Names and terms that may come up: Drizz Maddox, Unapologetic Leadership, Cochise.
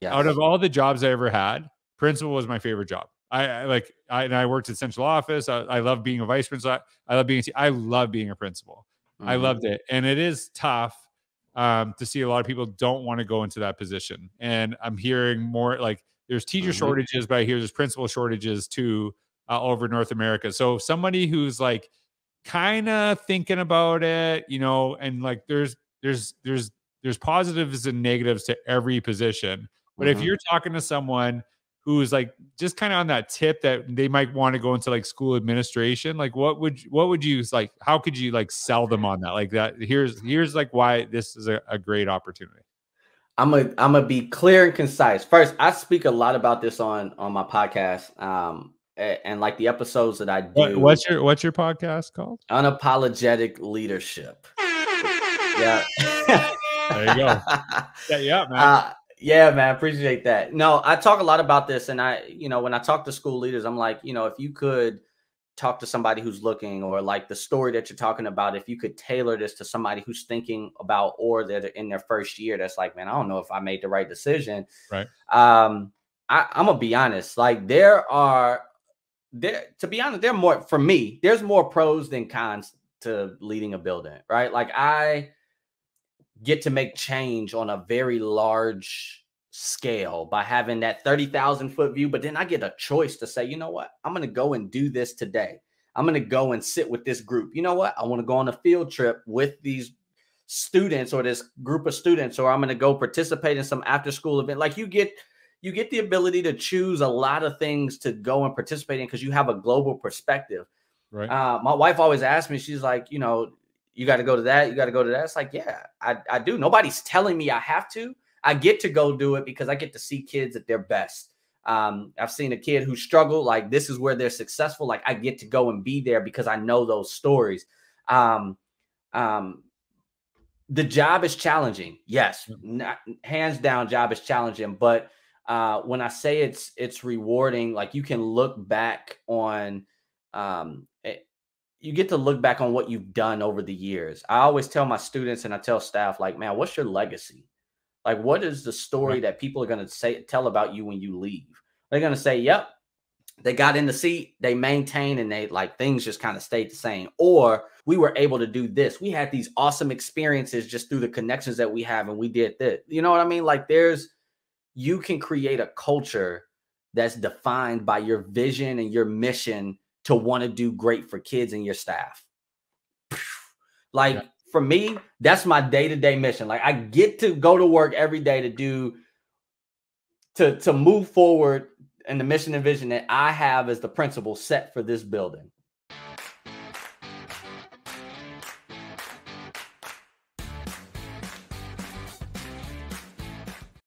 Yes. Out of all the jobs I ever had, principal was my favorite job. I worked at central office. I love being a vice principal. I love being a principal. Mm-hmm. I loved it. And it is tough to see a lot of people don't want to go into that position. And I'm hearing more like there's teacher mm-hmm. shortages, but I hear there's principal shortages too all over North America. So somebody who's like kind of thinking about it, you know, and like there's positives and negatives to every position. But mm-hmm. if you're talking to someone who's like just kind of on that tip that they might want to go into like school administration, like what would you like, how could you like sell them on that? Like that here's like why this is a great opportunity. I'm gonna be clear and concise. First, I speak a lot about this on my podcast. And like the episodes that I do. What's your podcast called? Unapologetic Leadership. Yeah. There you go. Yeah, man. Yeah, man. Appreciate that. No, I talk a lot about this, and when I talk to school leaders, I'm like, you know, if you could talk to somebody who's looking, or like the story that you're talking about, if you could tailor this to somebody who's thinking about, or they're in their first year, that's like, man, I don't know if I made the right decision. Right. I'm gonna be honest. Like there's more pros than cons to leading a building, right? Like I get to make change on a very large scale by having that 30,000 foot view. But then I get a choice to say, you know what? I'm going to go and do this today. I'm going to go and sit with this group. You know what? I want to go on a field trip with these students or this group of students, or I'm going to go participate in some after school event. Like you get the ability to choose a lot of things to go and participate in because you have a global perspective. Right. My wife always asks me, she's like, you know, you got to go to that. You got to go to that. It's like, yeah, I do. Nobody's telling me I have to. I get to go do it because I get to see kids at their best. I've seen a kid who struggled. Like, this is where they're successful. Like, I get to go and be there because I know those stories. The job is challenging. Yes, hands down, job is challenging. But when I say it's rewarding, like you can look back on you get to look back on what you've done over the years. I always tell my students and I tell staff, like, man, what's your legacy? Like, what is the story that people are going to tell about you when you leave? They're going to say, yep, they got in the seat, they maintained, and they like things just kind of stayed the same. Or we were able to do this. We had these awesome experiences just through the connections that we have, and we did this. You know what I mean? Like you can create a culture that's defined by your vision and your mission to want to do great for kids and your staff. Like for me, that's my day-to-day mission. Like I get to go to work every day to move forward in the mission and vision that I have as the principal set for this building.